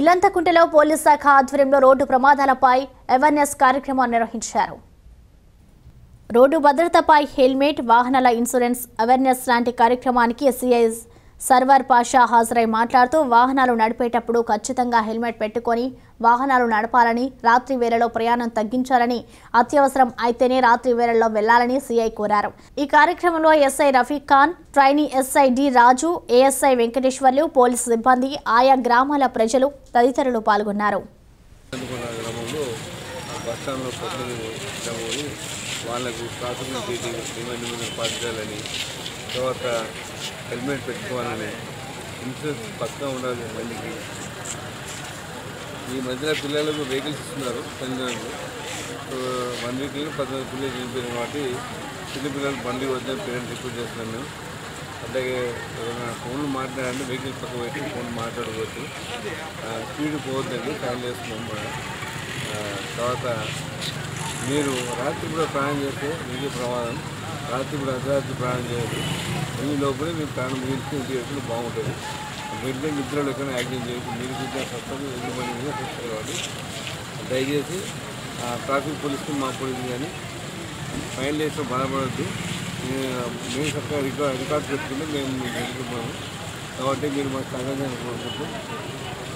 ఇల్లంతకుంటలో police శాఖ ఆధ్వర్యంలో road ప్రమాదాలపై awareness కార్యక్రమాన్ని నిర్వహించారు. రోడ్డు భద్రతపై హెల్మెట్, వాహనాల ఇన్సూరెన్స్ అవేర్నెస్ లాంటి కార్యక్రమానికి సిఐ సర్వర్ పాషా హాజరై మాట్లాడుతూ, వాహనాలు నడిపేటప్పుడు ఖచ్చితంగా హెల్మెట్ పెట్టుకొని వాహనాలు నడపాలని, రాత్రి వేళలో ప్రయాణం తగ్గించాలని, అత్యవసరం అయితేనే రాత్రి వేళల్లో వెళ్లాలని సిఐ కోరారు. ఈ కార్యక్రమంలో SI Rafiq Khan, trainee SI D Raju, ASI Venkateswarlu, police సిబ్బంది, ఆయా గ్రామాల ప్రజలు తదితరులు పాల్గొన్నారు. తర్వాత హెల్మెట్ పెట్టుకోవాలని, ఇన్సూరెన్స్ పక్కా ఉండాలి బండికి. ఈ మధ్యన పిల్లలకు వెహికల్స్ ఇస్తున్నారు తల్లిదండ్రులు. 1 వీక్లో 14 పిల్లలు చనిపోయినాయి కాబట్టి చిన్నపిల్లలు బండి వద్దని పేరెంట్స్ రిక్వెస్ట్ చేస్తున్నాను. అలాగే ఏదైనా ఫోన్లు మాట్లాడాలంటే వెహికల్ పక్క పెట్టి ఫోన్ మాట్లాడుకోవచ్చు. స్పీడ్ పోవద్దండి, కాల్ చేస్తున్నాం కూడా. తర్వాత మీరు రాత్రి కూడా ప్రయాణం చేస్తే మీకే ప్రమాదం. రాత్రి కూడా అర్ధరాత్రి ప్రయాణం చేయాలి. మీ లోపలే మీరు ప్రాణం మీరుకు ఉపయోగించుకుంటే బాగుంటుంది. వెంటనే నిద్రలో ఎక్కడైనా యాక్సిడెంట్ చేయొచ్చు. మీరు చూసిన కష్టం ఎన్ని మంది మీద చూస్తారు కాబట్టి దయచేసి ట్రాఫిక్ పోలీసులు, మా పోలీసులు కానీ ఫైన్ వేసిన బాధపడద్దు. మేము చక్కగా రికార్డ్ పెట్టుకుంటే మేము మీకు కాబట్టి మీరు మాకు సహజంగా